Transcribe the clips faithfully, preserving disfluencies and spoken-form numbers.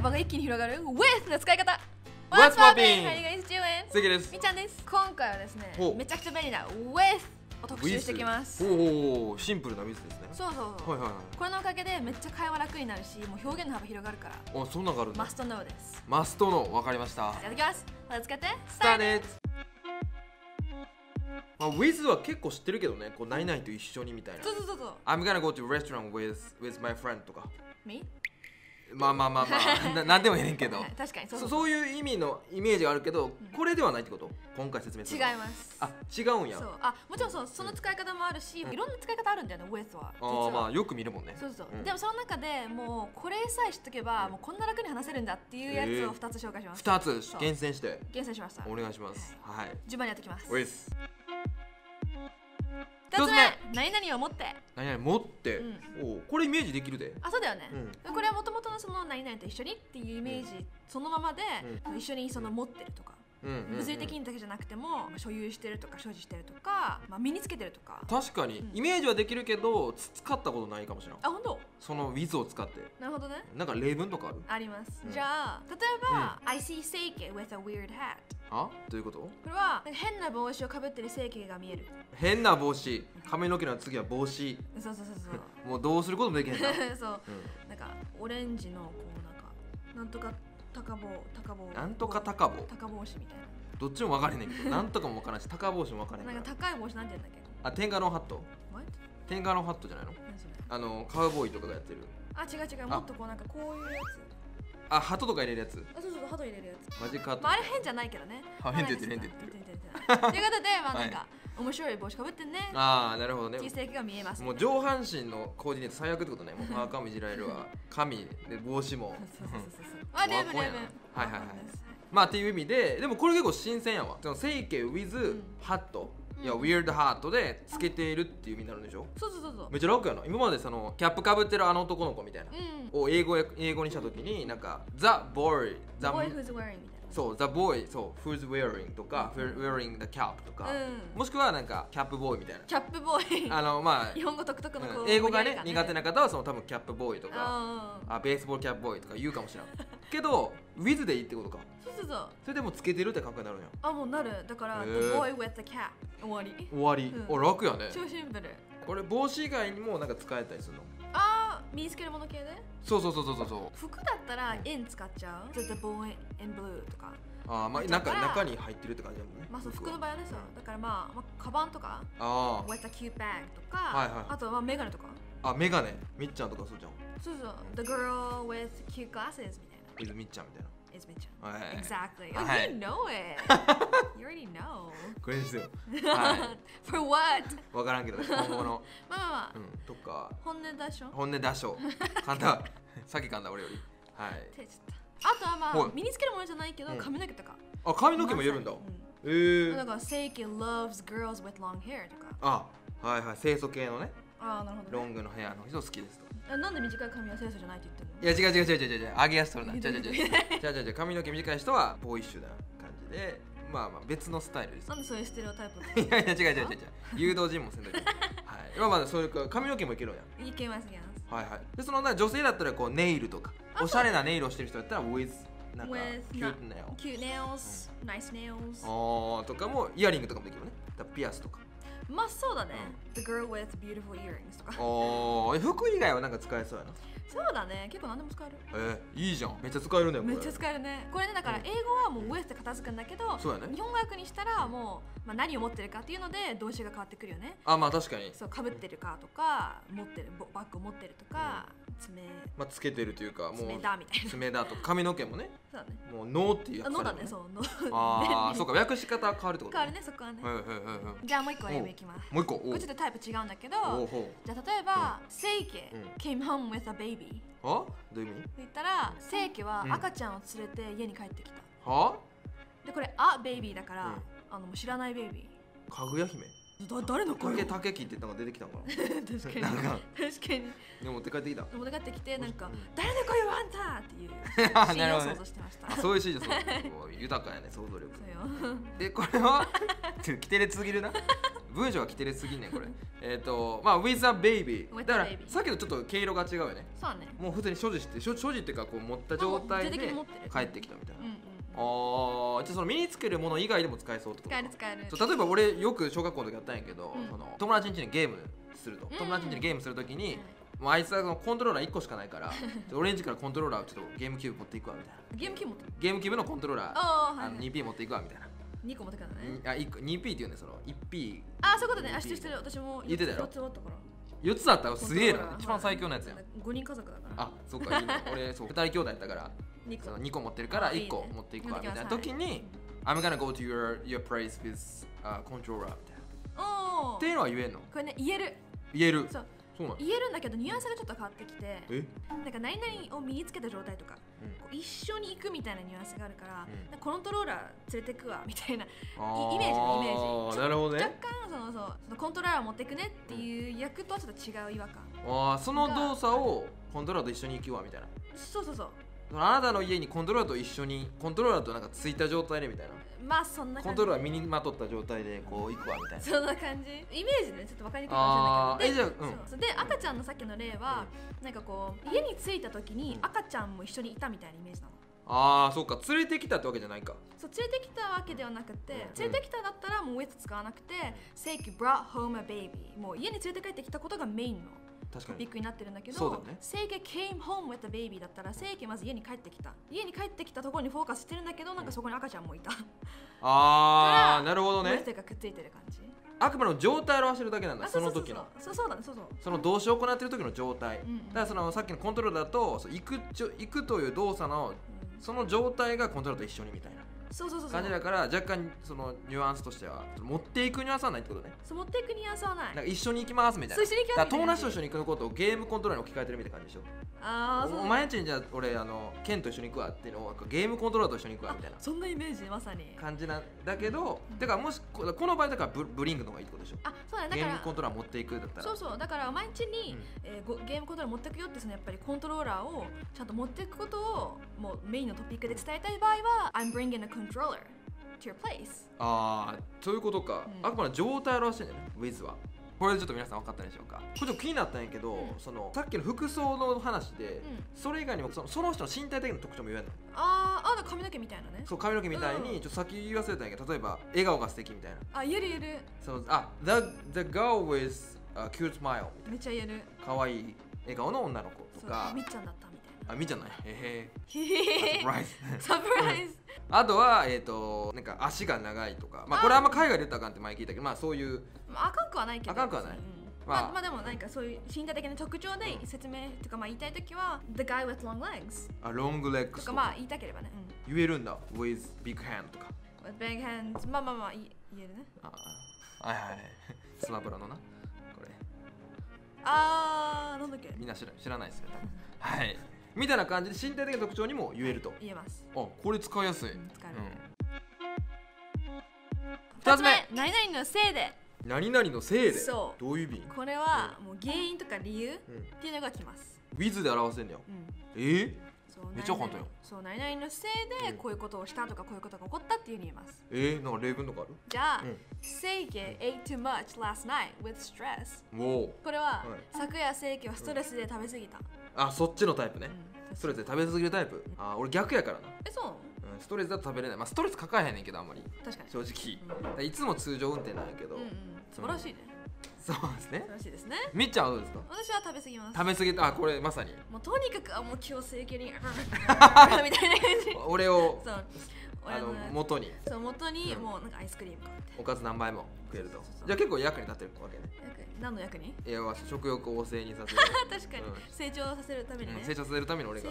幅が一気に広がる With の使い方。What's poppin'？ はい、ガイズ、ジュエン。次です。みーちゃんです。今回はですね、めちゃくちゃ便利な With。を特集してきます。おお、シンプルなウィズですね。そうそうそう。はいはいはい。これのおかげでめっちゃ会話楽になるし、もう表現の幅広がるから。あ、そんなのがあるんだ。マストノーです。マストノー、わかりました。じゃあいきます。また使って。スタート。まあ、with は結構知ってるけどね、こう何々と一緒にみたいな。そうそうそうそう。I'm gonna go to a restaurant with with my friend とか。Me？まあまあまあまあ、なんでもいいねんけど。確かにそうそう。そういう意味のイメージがあるけど、これではないってこと？今回説明する。違います。あ、違うんや。そう。あ、もちろんそう、その使い方もあるし、いろんな使い方あるんだよね、with は。ああ、まあよく見るもんね。そうそう。でもその中でもうこれさえ知っとけば、もうこんな楽に話せるんだっていうやつを二つ紹介します。二つ厳選して。厳選しました。お願いします。はい。順番にやっていきます。with。何々を持って何々持って、うん、おこれイメージできるで。あ、そうだよね、うん、これはもともとのその何々と一緒にっていうイメージ、うん、そのままで、うん、一緒にその持ってるとか、うん、物理的にだけじゃなくても所有してるとか所持してるとか、まあ、身につけてるとか。確かに、うん、イメージはできるけど使ったことないかもしれない。あ、本当？その with を使って。なるほどね。なんか例文とかある？あります。じゃあ例えば「I see Seike with a weird hat」。あ、どういうこと？これは変な帽子をかぶってる整形が見える。変な帽子、髪の毛の次は帽子。そうそうそうそう。もうどうすることもできないな。そう、うん、なんかオレンジのこうなんかなんとか高帽高帽なんとか高帽高帽子みたいな。どっちも分からへんねんけど、なんとかも分からないし高帽子も分からへん。なんか高い帽子なんて言うんだっけ？あ、テンガロンハット。テンガロンハットじゃないの？あのカウボーイとかがやってる。あ、違う違う、もっとこうなんかこういうやつ。あ、ハトとか入れるやつ。あ、そうそう、ハト入れるやつ。マジか。あれ変じゃないけどね。変って言ってる、変って言ってる。ということで、まあなんか面白い帽子かぶってね。ああ、なるほどね。奇跡が見えます。もう上半身のコーディネート最悪ってことね。もうパーカーもいじられるわ。髪で帽子も。そうそうそうそう。あ、レブレブ。はいはいはい。まあっていう意味で、でもこれ結構新鮮やわ。その整形 with ハット。いや、ウィールドハートでつけているっていう意味になるんでしょ？そうそうそうそう。めっちゃ楽やな。今までそのキャップかぶってるあの男の子みたいな、うん、を英語英語にしたときになんか the boy the boy who's wearing みたいな。そう the boy そう who's wearing とか、うん、wearing the cap とか、うん、もしくはなんかキャップボーイみたいな。キャップボーイ。あのまあ日本語独特のこう、うん、英語がね苦手な方はその多分キャップボーイとか、あ、ベースボールキャップボーイとか言うかもしれない。けど with でいいってことか。そうそうそう。それでもつけてるって感覚になるんや。あ、もうなる。だから the boy with the cap 終わり終わり、うん、あ、楽やね。超シンプル。これ帽子以外にもなんか使えたりするの？あー、身につけるもの系で。そうそうそうそうそうそう。服だったら in 使っちゃう。 the boy in blue とか。あー、まあなんか中に入ってるって感じだもんね。まあそう、服の場合はね。そうだからまあ、まあ、カバンとか with a cute bag とか、はいはい、あとはメガネとか。あ、メガネみっちゃんとかそうじゃん。そうそう the girl with cute glasses みたいな。with みっちゃんみたいな。It's me. Exactly. You know it. You already know. これですよ。For what? わからんけど、今後の。まあまあ。うん。とか。本音出しょ。本音出しょ。簡単。さっき簡単俺より。はい。あとはまあ身につけるものじゃないけど髪の毛とか。あ、髪の毛も言えるんだ。ええ。なんか Seike loves girls with long hair とか。あ、はいはい。清楚系のね。ああ、なるほど。ロングのヘアの人好きですと。なんで短い髪は清楚じゃないって言ってるの？いや違う違う違う違う違う、上げやすそうな。違う違う違う違う違う、髪の毛短い人はボーイッシュな感じで、まあまあ別のスタイルです。なんでそういうステレオタイプ？いやいや違う違う違う違う、誘導尋問せんとき。はい。まあまあそういうか髪の毛もいけるやん。いけますやん。はいはい。でその女性だったらこうネイルとか、おしゃれなネイルをしてる人だったら with なんか cute nails、cute nails、nice nails。ああとかもイヤリングとかもできるね。だピアスとか。まあそうだね。The girl with beautiful earrings とか。おお、服以外はなんか使えそうやな。そうだね。結構何でも使える。え、いいじゃん。めっちゃ使えるね。めっちゃ使えるね。これねだから英語はもう with って片付くんだけど、そうやね。日本語訳にしたらもうまあ何を持ってるかっていうので動詞が変わってくるよね。あ、まあ確かに。そう、被ってるかとか、持ってるバッグを持ってるとか、爪。まあつけてるというかもう爪だみたいな。爪だと髪の毛もね。そうだね。もうノーっていうやつ。ノーだね。そうノー。ああ、そうか。訳し方変わるってこと。変わるねそこはね。はいはいはいはい。じゃあもう一個英語。もう一個、こっちでタイプ違うんだけど、じゃあ例えば「Seike came home with a baby」。あ？どういう意味？って言ったら「Seikeは赤ちゃんを連れて家に帰ってきた」。は？でこれ「あベイビー」だからあの知らないベイビー。かぐや姫。だ誰の声？竹木ってなんか出てきたのかな。確かに。確かに。で持って帰ってきた。持って帰ってきてなんか誰の声はあんたっていうシーンを想像してました。そういうシーンです。豊かやね想像力。でこれはきてれすぎるな。文章がきてれすぎんねんこれ。えっとまあ with a baby だからさっきとちょっと毛色が違うよね。そうね、もう普通に所持して所持っていうかこう持った状態で帰ってきたみたいな。ああ、じゃあその身につけるもの以外でも使えそうってこと。使える使える。例えば俺よく小学校の時やったんやけど、友達ん家にゲームすると友達ん家にゲームするときにもうあいつはコントローラーいっこしかないからオレンジからコントローラーをちょっとゲームキューブ持っていくわみたいな。ゲームキューブ持ってゲームキューブのコントローラー ツーピー 持っていくわみたいな。にこ持ってくるね。あ、にピー って言うんだよ、その いちピー。ああ、そういうことね。あ、知ってる。私も言ってたよ。よっつあったから。よっつあったらすげえな。一番最強のやつやん。ごにんかぞくだから。あ、そっか。俺、そう、ふたりきょうだいだったから、にこ持ってるからいっこ持っていくわみたいな時に、I'm gonna go to your, your place with a controller みたいな。っていうのは言えんの？これね、言える。言える。そう。言えるんだけどニュアンスがちょっと変わってきて、なんか何々を身につけた状態とか、うん、一緒に行くみたいなニュアンスがあるから、うん、なんかコントローラー連れてくわみたいなイメージのイメージ。なるほどね。若干そのそうそのコントローラーを持ってくねっていう役とはちょっと違う違和感。ああ、その動作をコントローラーと一緒に行くわみたいな。そうそうそう。あなたの家にコントローラーと一緒にコントローラーとなんかついた状態でみたいな。まあそんな感じ。コントローラー身にまとった状態でこういくわみたいな。そんな感じ。イメージね、ちょっとわかりにくいかもしれないけど。で、赤ちゃんのさっきの例はなんかこう家に着いた時に赤ちゃんも一緒にいたみたいなイメージなの。ああ、そうか、連れてきたってわけじゃないか。そう、連れてきたわけではなくて、連れてきただったらもう with 使わなくて、say you brought home a baby、もう家に連れて帰ってきたことがメインの。トピックになってるんだけど、セイケ came home with a baby だったらセイケまず家に帰ってきた、家に帰ってきたところにフォーカスしてるんだけど、なんかそこに赤ちゃんもいた。ああ、なるほどね。セイケがくっついてる感じ。あくまでも状態を表してるだけなんだ、その時の。そうそうだね、そうそう。その動詞を行ってる時の状態。だからそのさっきのコントロールだと行く行くという動作のその状態がコントロールと一緒にみたいな。そうそうそう。感じだから若干そのニュアンスとしては持っていくニュアンスはないってことね。そう、持っていくニュアンスはない。なんか一緒に行きますみたいな。そう、一緒に行きますみたいな。友達と一緒に行くことをゲームコントローラーに置き換えてるみたいな感じでしょ。ああ、そう。お前んちにじゃあ俺あのケンと一緒に行くわっていうのをゲームコントローラーと一緒に行くわみたいな。そんなイメージまさに。感じなんだけど、だからもしこの場合だからブブリングの方がいいってことでしょ。あ、そうだね。ゲームコントローラー持っていくだったら。そうそう。だからお前んちにゲームコントローラー持っていくよってそのやっぱりコントローラーをちゃんと持っていくことをもうメインのトピックで伝えたい場合は I'm bringing a controller to your place。 ああ、そういうことか。あくまで状態を表してるんだよね、with は。これでちょっと皆さん分かったでしょうか。これちょっと気になったんやけど、そのさっきの服装の話でそれ以外にもその人の身体的な特徴も言えるの。ああ、髪の毛みたいなね。そう、髪の毛みたいにちょっと先言わせたんやけど、例えば笑顔が素敵みたいな。あ、言える言える。あ、The girl with a cute smile。めっちゃ言える。かわいい笑顔の女の子とか。みっちゃんだったみたいな。あ、見じゃない。へへ。サプライズ。サプライズ。あとはえっとなんか足が長いとか、まあこれあんま海外で言ったらあかんって前聞いたけど、まあそういう。あかんくはないけど。あかんくはない。まあまあでもなんかそういう身体的な特徴で説明とかまあ言いたいときは the guy with long legs。あ、ロングレッグとかまあ言いたければね。言えるんだ。with big hand とか。with big hand。まあまあまあ言えるね。ああ、はいはい。スマブラのな。これ。ああ、なんだっけ。みんな知ら知らないですよ。はい。みたいな感じで身体的な特徴にも言えると。言えます。あ、これ使いやすい。ふたつめ、何々のせいで。何々のせいで。そう。どういう意味？これはもう原因とか理由っていうのがきます。with で表せんだよ。え？めっちゃ簡単よ。そう、何々のせいでこういうことをしたとかこういうことが起こったっていうふうに言えます。え、なんか例文とかある？じゃあ、セイケ ate too much last night with stress。これは昨夜セイケはストレスで食べ過ぎた。あ、そっちのタイプね。ストレスで食べ過ぎるタイプ。あ、俺逆やからな。え、そう？ストレスだと食べれない。まあストレス抱えへんねんけどあんまり。確かに。正直。いつも通常運転なんやけど。素晴らしいね。そうですね。素晴らしいですね。みっちゃんはどうですか？私は食べ過ぎます。食べ過ぎた。あ、これまさに。もうとにかくあ、もう気を正規にみたいな感じ。俺を。そう。あの元に。そう、元にもうなんかアイスクリーム買って。おかず何杯も食えると。じゃあ結構役に立ってるわけね。何の役に？いや、食欲を旺盛にさせる。確かに。成長させるためにね。成長させるために俺が。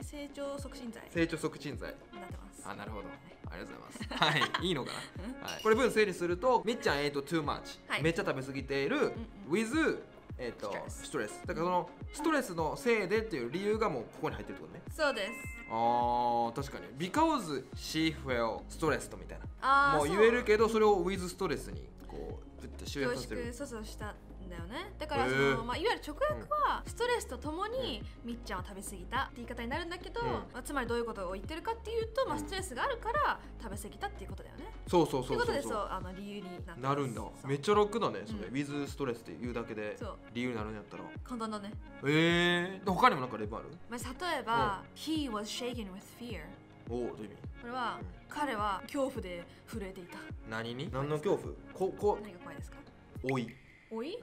成長促進剤。成長促進剤。なってます。あ、なるほど。ありがとうございます。はい、いいのかな。はい。これ文整理すると、みっちゃん ate too much。めっちゃ食べ過ぎている。with えっとストレス。だからそのストレスのせいでっていう理由がもうここに入ってるってことね。そうです。ああ、確かに。because she felt stressed みたいな。もう言えるけど、それを with ストレスにこう、ぶって集約させる。凝縮、そうそうしたんだよだよね。だからその、えーまあ、いわゆる直訳はストレスとともにみっちゃんは食べ過ぎたって言い方になるんだけど、うんまあ、つまりどういうことを言ってるかっていうと、まあ、ストレスがあるから食べ過ぎたっていうことだよね。そうそうそうそうそうそうそうあの理由になってなるんだ。めっちゃ楽だねそれ、うん、with ストレスっていうだけで理由になるんやったら簡単だね。えー、他にもなんか例文ある？まあ、例えば、うん、He was shaken with fear。おお、どういう意味？これは、うん、彼は恐怖で震えていた。何に？何の恐怖？ここ何が怖いですか？老い。老い？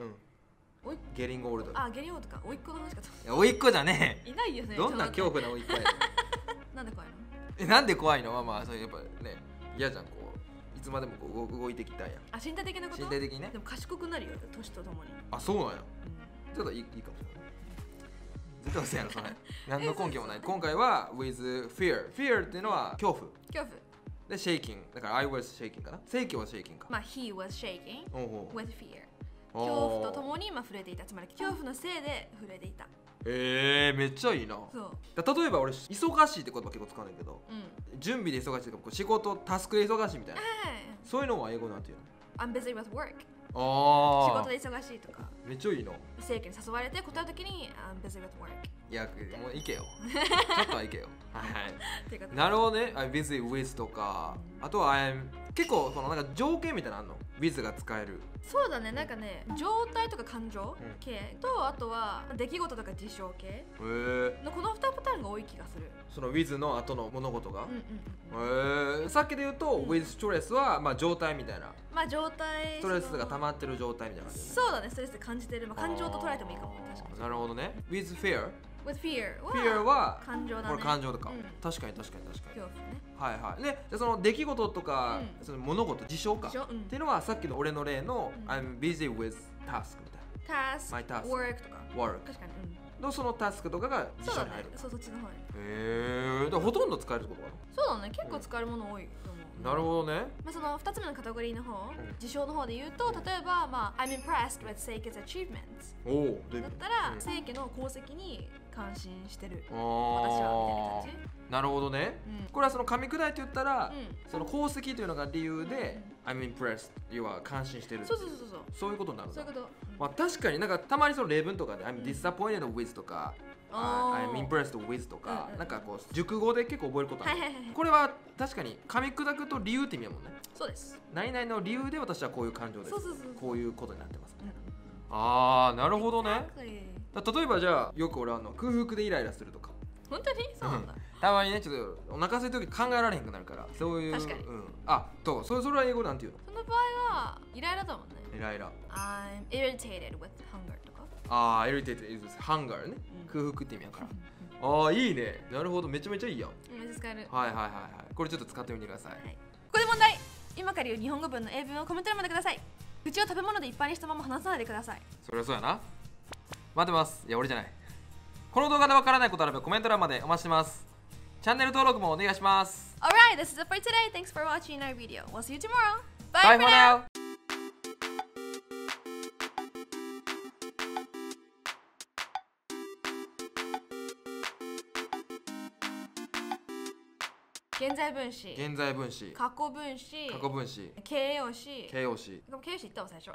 うん。ゲリンゴオールド。あ、ゲリンゴオールドか。老いっ子の話かと。いや、老いっ子じゃねえ。いないよね。どんな恐怖な老いっ子やねん。なんで怖いの？え、なんで怖いの？まあまあ、そうやっぱね、嫌じゃんこう。いつまでもこう動いてきたんや。あ、身体的なこと？身体的にね。でも賢くなるよ、年とともに。あ、そうなんや。うん、ちょっといい、いいかもしれない。どうせやろそれ。何の根拠もない。今回は with fear。fear っていうのは恐怖。恐怖。で shaking。だから I was shaking かな。正規は shaking か。まあ he was shaking with fear。恐怖とともにまあ震えていた。つまり恐怖のせいで震えていた。ええー、めっちゃいいな。そう。例えば俺忙しいって言葉結構使うんだけど、うん、準備で忙しいとか仕事タスクで忙しいみたいな。そういうのは英語なんていうの？I'm busy with work。あ仕事で忙しいとかめっちゃいいな。正規に誘われて答えるときに「busy with work」いやもう行けよちょっとは行けよはいはいなるほどね。「I'm busy with」とかあとは「結構そのなんか条件みたいなのあるの？with が使える。そうだね。なんかね状態とか感情系とあとは出来事とか事象系のこのにパターンが多い気がする。その with の後の物事がさっきで言うと with ストレスはまあ状態みたいな。まあ状態ストレスが溜まってる状態みたいな感じ。そうだね。ストレス感じてる感情と捉えてもいいかも。確かになるほどね。 with fear with fear は感情だね。これ感情とか確かに確かに確かに恐怖ね。はいはいね。その出来事とかその物事事象かっていうのはさっきの俺の例の I'm busy with task みたいな task my task work とか work 確かにのそのタスクとかが辞書に入る。そうそっちの方に。へえ。ほとんど使えるってことかな。そうだね。結構使えるもの多いと思う。なるほどね。まあそのふたつめのカテゴリーの方、事象の方で言うと例えばまあ I'm impressed with Seiki's achievements。おお。だったらSeikiの功績に感心してる。私はみたいな感じ。なるほどね。これはその噛み砕いて言ったらその功績というのが理由で I'm impressed 要は感心してる。そうそうそうそう。そういうことになる。そういうこと。まあ確かになんかたまにその例文とかで I'm disappointed withとか、I'm impressed with とか、なんかこう熟語で結構覚えることある。これは確かに噛み砕くと理由って意味やもんね。そうです。何々の理由で私はこういう感情です。こういうことになってます。ああ、なるほどね。例えばじゃあよく俺あの空腹でイライラするとか。本当にそうなんだ。たまにねちょっとお腹空いた時考えられへんくなるからそういう。確かに。あ、とそれそれは英語なんていうの？その場合はイライラだもんね。イライラ。I'm irritated with hunger とか。ああ、irritated is hunger ね。空腹って意味やから。ああ、いいね。なるほど、めちゃめちゃいいやん。めっちゃ使える。はいはいはいはい。これちょっと使ってみてください。ここで問題。今から言う日本語文の英文をコメント欄までください。口を食べ物でいっぱいにしたまま話さないでください。それはそうやな。待ってます。いや、俺じゃない。この動画でわからないことあればコメント欄までお待ちしてます。チャンネル登録もお願いします。Alright, this is it for today. Thanks for watching our video. We'll see you tomorrow. Bye for now.現在分詞、現在分詞、過去分詞、過去分詞、形容詞、形容詞、形容詞言ったわ最初。